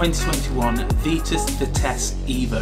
2021 Vitesse Evo.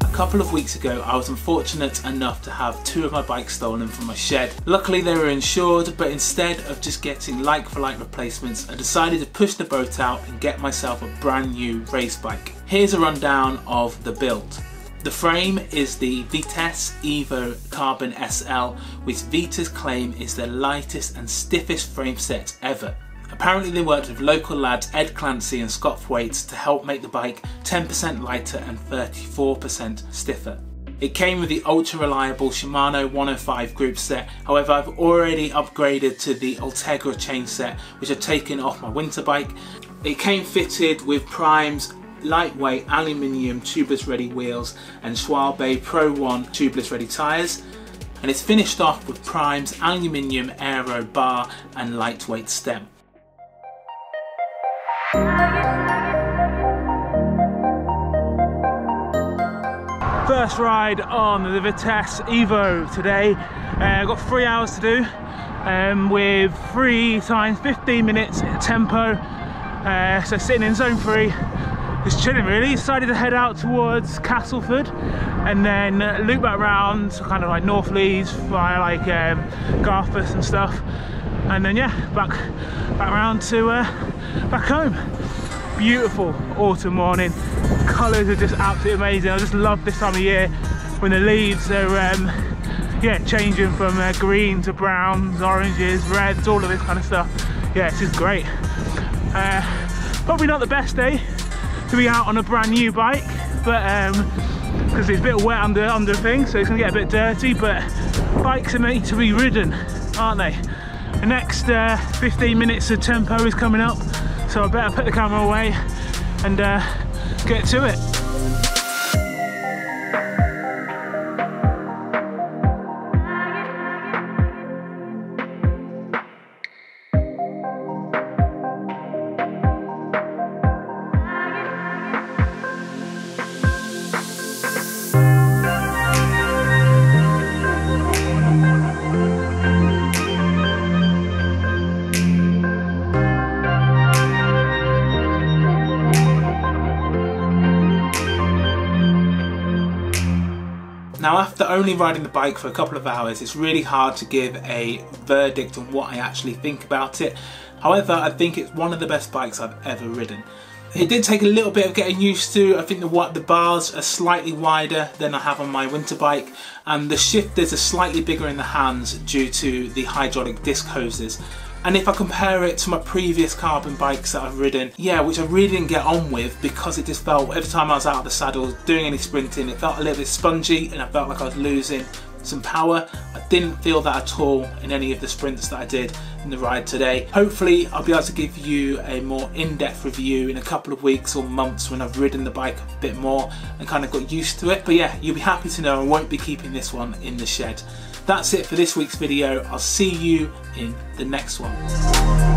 A couple of weeks ago I was unfortunate enough to have two of my bikes stolen from my shed. Luckily they were insured, but instead of just getting like for like replacements, I decided to push the boat out and get myself a brand new race bike. Here's a rundown of the build. The frame is the Vitesse Evo Carbon SL, which Vitesse claim is their lightest and stiffest frame set ever. Apparently they worked with local lads Ed Clancy and Scott Thwaites to help make the bike 10% lighter and 34% stiffer. It came with the ultra reliable Shimano 105 group set, however I've already upgraded to the Ultegra chain set which I've taken off my winter bike. It came fitted with Prime's lightweight aluminium tubeless ready wheels and Schwalbe Pro 1 tubeless ready tyres, and it's finished off with Prime's aluminium aero bar and lightweight stem. First ride on the Vitesse Evo today. I've got 3 hours to do with 3 times 15 minutes tempo. So sitting in zone 3, just chilling really. Decided to head out towards Castleford and then loop back round kind of like North Leeds via like Garforth and stuff. And then yeah, back round to back home. Beautiful autumn morning. Colours are just absolutely amazing. I just love this time of year when the leaves are yeah, changing from green to browns, oranges, reds, all of this kind of stuff. Yeah, it's just great. Probably not the best day to be out on a brand new bike, but because it's a bit wet under things, so it's gonna get a bit dirty. But bikes are meant to be ridden, aren't they? The next 15 minutes of tempo is coming up, so I better put the camera away and get to it. Now, after only riding the bike for a couple of hours, it's really hard to give a verdict on what I actually think about it. However, I think it's one of the best bikes I've ever ridden. It did take a little bit of getting used to. I think the bars are slightly wider than I have on my winter bike, and the shifters are slightly bigger in the hands due to the hydraulic disc hoses. And if I compare it to my previous carbon bikes that I've ridden, yeah, which I really didn't get on with because it just felt, every time I was out of the saddle doing any sprinting, it felt a little bit spongy and I felt like I was losing some power. I didn't feel that at all in any of the sprints that I did in the ride today. Hopefully I'll be able to give you a more in-depth review in a couple of weeks or months when I've ridden the bike a bit more and kind of got used to it. But yeah, you'll be happy to know I won't be keeping this one in the shed. That's it for this week's video. I'll see you in the next one.